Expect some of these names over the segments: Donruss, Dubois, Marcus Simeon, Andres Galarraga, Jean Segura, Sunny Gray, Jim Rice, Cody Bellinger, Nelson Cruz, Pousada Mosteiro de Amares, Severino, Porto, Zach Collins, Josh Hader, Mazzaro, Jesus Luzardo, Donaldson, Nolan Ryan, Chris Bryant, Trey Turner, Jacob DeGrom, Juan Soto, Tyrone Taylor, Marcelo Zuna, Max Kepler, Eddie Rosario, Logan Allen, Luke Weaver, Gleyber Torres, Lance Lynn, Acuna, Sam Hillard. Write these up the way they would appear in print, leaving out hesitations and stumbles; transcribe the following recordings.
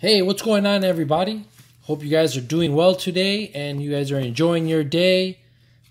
Hey, what's going on, everybody? Hope you guys are doing well today and you guys are enjoying your day.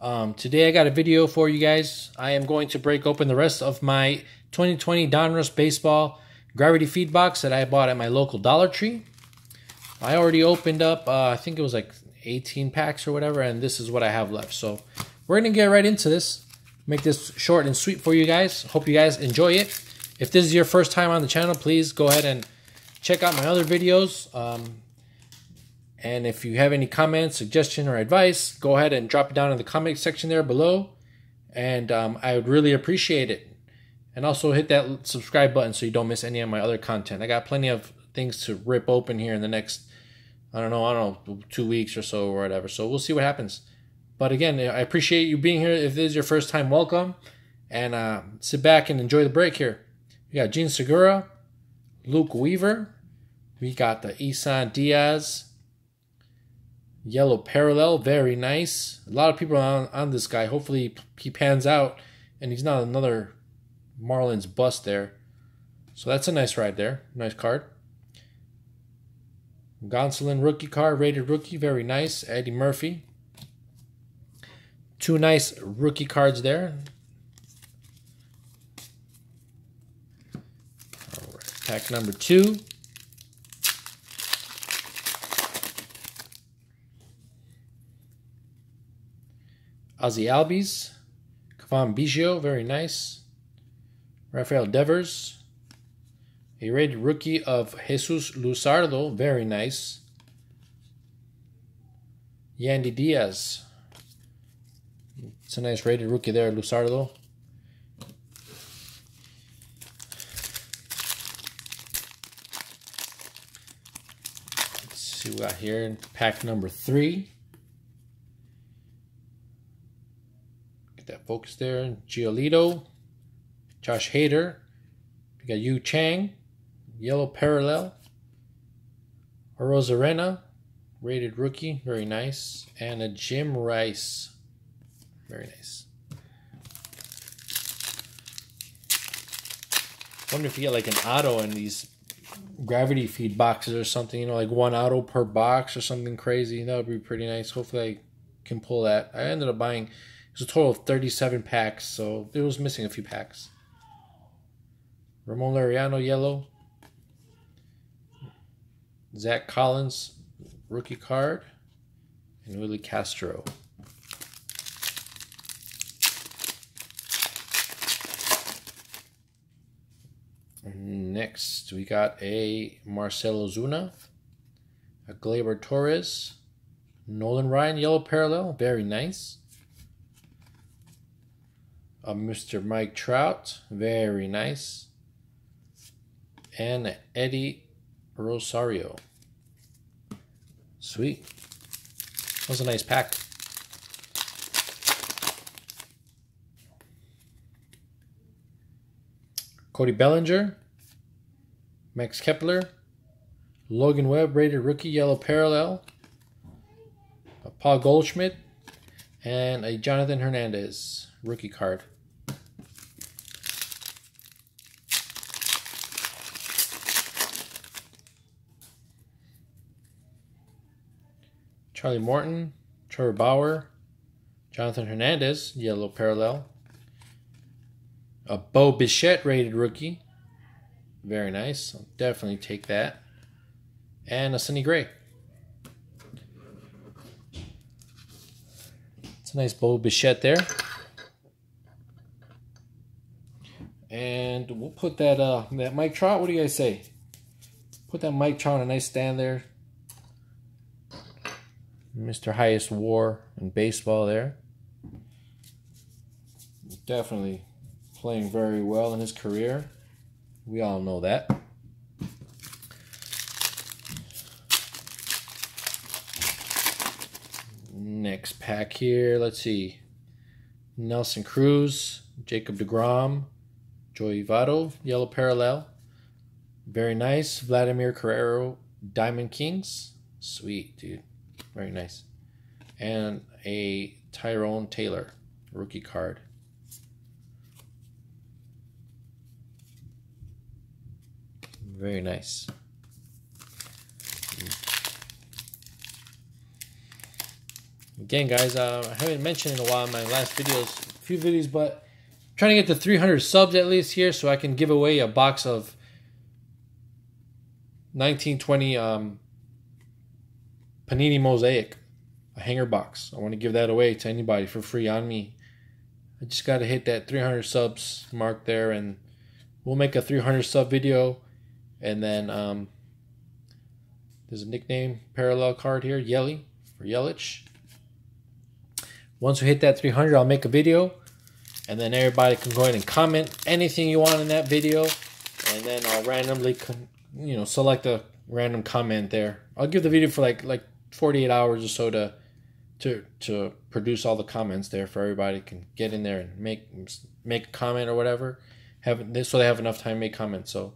Today I got a video for you guys. I am going to break open the rest of my 2020 Donruss Baseball Gravity Feed Box that I bought at my local Dollar Tree. I already opened up, I think it was like 18 packs or whatever, and this is what I have left. So we're going to get right into this. Make this short and sweet for you guys. Hope you guys enjoy it. If this is your first time on the channel, please go ahead and check out my other videos, and if you have any comments, suggestion, or advice, go ahead and drop it down in the comment section there below, and I would really appreciate it. And also hit that subscribe button so you don't miss any of my other content. I got plenty of things to rip open here in the next, I don't know, 2 weeks or so or whatever, so we'll see what happens. But again, I appreciate you being here. If this is your first time, welcome, and sit back and enjoy the break here. We got Jean Segura, Luke Weaver, we got the Isan Diaz, Yellow Parallel, very nice. A lot of people on this guy. Hopefully he pans out and he's not another Marlins bust there. So that's a nice ride there, nice card. Gonsolin rookie card, rated rookie, very nice. Eddie Murphy. Two nice rookie cards there. Pack number two. Ozzy Albies. Cavan Biggio, very nice. Rafael Devers. A rated rookie of Jesus Luzardo, very nice. Yandy Diaz. It's a nice rated rookie there, Luzardo. We got here in pack number three. Get that focus there. Giolito, Josh Hader. We got Yu Chang, Yellow Parallel, Rosarena, rated rookie, very nice, and a Jim Rice, very nice. I wonder if you get like an auto in these gravity feed boxes or something, you know, like one auto per box or something crazy. That would be pretty nice. Hopefully I can pull that. I ended up buying, it was a total of 37 packs, so it was missing a few packs. Ramon Laureano, yellow. Zach Collins, rookie card. And Lily Castro. Next, we got a Marcelo Zuna, a Gleyber Torres, Nolan Ryan, Yellow Parallel, very nice. A Mr. Mike Trout, very nice. And Eddie Rosario. Sweet. That was a nice pack. Cody Bellinger, Max Kepler, Logan Webb, rated rookie, Yellow Parallel, a Paul Goldschmidt, and a Jonathan Hernandez rookie card. Charlie Morton, Trevor Bauer, Jonathan Hernandez, Yellow Parallel. A Bo Bichette rated rookie. Very nice. I'll definitely take that. And a Sonny Gray. It's a nice Bo Bichette there. And we'll put that that Mike Trout, what do you guys say? Put that Mike Trout on a nice stand there. Mr. Highest WAR in baseball there. Definitely playing very well in his career. We all know that. Next pack here, let's see. Nelson Cruz, Jacob deGrom, Joey Votto, Yellow Parallel. Very nice. Vladimir Guerrero, Diamond Kings. Sweet, dude. Very nice. And a Tyrone Taylor, rookie card. Very nice. Again, guys, I haven't mentioned in a while in my last videos, a few videos, but I'm trying to get to 300 subs at least here so I can give away a box of 1920 Panini Mosaic, a hanger box. I want to give that away to anybody for free on me. I just got to hit that 300 subs mark there, and we'll make a 300 sub video. And then there's a nickname parallel card here, Yelly, for Yelich. Once we hit that 300, I'll make a video, and then everybody can go ahead and comment anything you want in that video, and then I'll randomly, you know, select a random comment there. I'll give the video for like 48 hours or so to produce all the comments there for everybody can get in there and make a comment or whatever. So they have enough time to make comments. So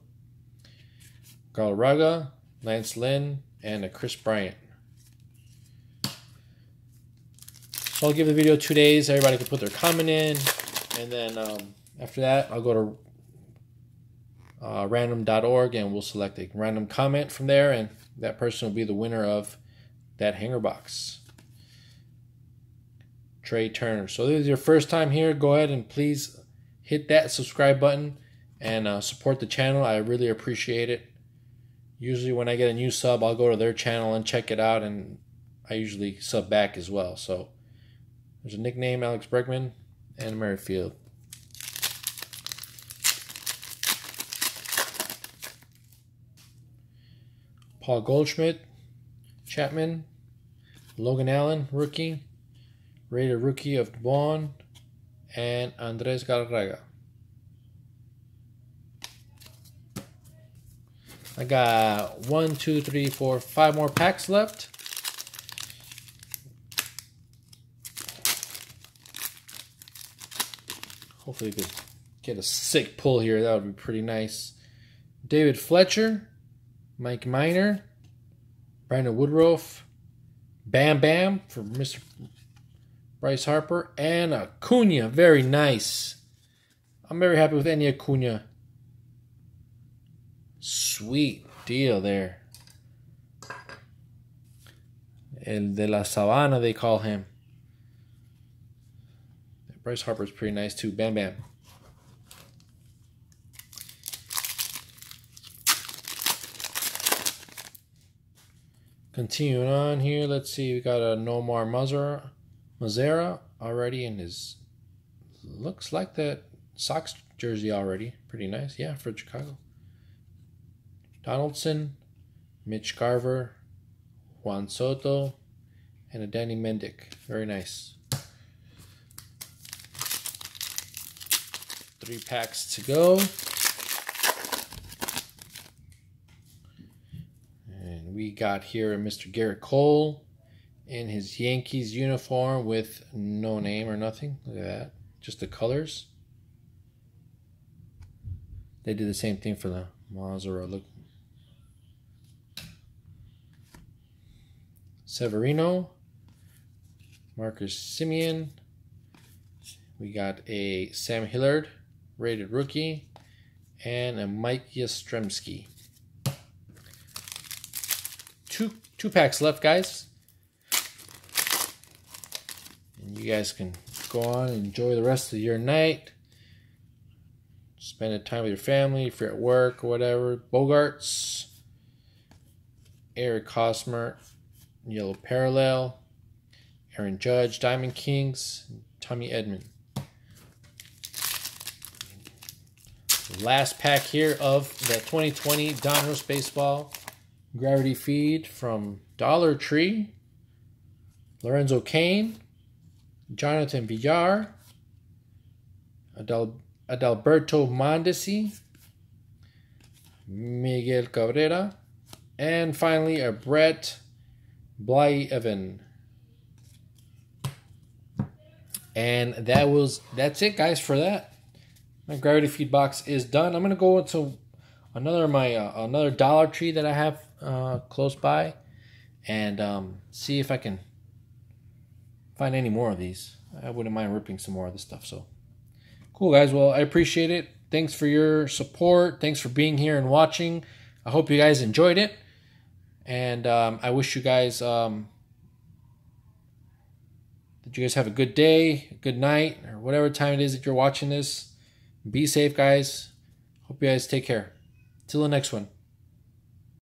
Galarraga, Lance Lynn, and a Chris Bryant. So I'll give the video 2 days. Everybody can put their comment in, and then after that, I'll go to random.org, and we'll select a random comment from there, and that person will be the winner of that hanger box. Trey Turner. So this is your first time here. Go ahead and please hit that subscribe button and support the channel. I really appreciate it. Usually when I get a new sub, I'll go to their channel and check it out, and I usually sub back as well. So there's a nickname, Alex Bregman, and Merrifield. Paul Goldschmidt, Chapman, Logan Allen, rookie, Raider rookie of Dubois, and Andres Galarraga. I got 5 more packs left. Hopefully we could get a sick pull here. That would be pretty nice. David Fletcher, Mike Minor, Brandon Woodruff, Bam Bam for Mr. Bryce Harper, and Acuna. Very nice. I'm very happy with any Acuna. Sweet deal there. El de la Sabana, they call him. Bryce Harper's pretty nice too. Bam Bam. Continuing on here, let's see. We got a Nomar Mazera already in his. Looks like that Sox jersey already. Pretty nice. Yeah, for Chicago. Donaldson, Mitch Garver, Juan Soto, and a Danny Mendick. Very nice. 3 packs to go. And we got here Mr. Garrett Cole in his Yankees uniform with no name or nothing. Look at that. Just the colors. They did the same thing for the Mazzaro. Look. Severino, Marcus Simeon. We got a Sam Hillard, rated rookie, and a Mike Yastrzemski. 2 packs left, guys. And you guys can go on and enjoy the rest of your night. Spend the time with your family, if you're at work or whatever. Bogarts, Eric Hosmer, Yellow Parallel, Aaron Judge, Diamond Kings, Tommy Edman. Last pack here of the 2020 Donruss Baseball Gravity Feed from Dollar Tree. Lorenzo Cain, Jonathan Villar, Adalberto Mondesi, Miguel Cabrera, and finally a Brett Blyeven. And that's it, guys, for that. My Gravity Feed box is done. I'm gonna go into another another Dollar Tree that I have close by, and see if I can find any more of these. I wouldn't mind ripping some more of this stuff. So cool, guys. Well, I appreciate it. Thanks for your support. Thanks for being here and watching. I hope you guys enjoyed it, and I wish you guys Hope you guys have a good day, a good night, or whatever time it is that you're watching this. Be safe, guys. Hope you guys take care. Till the next one.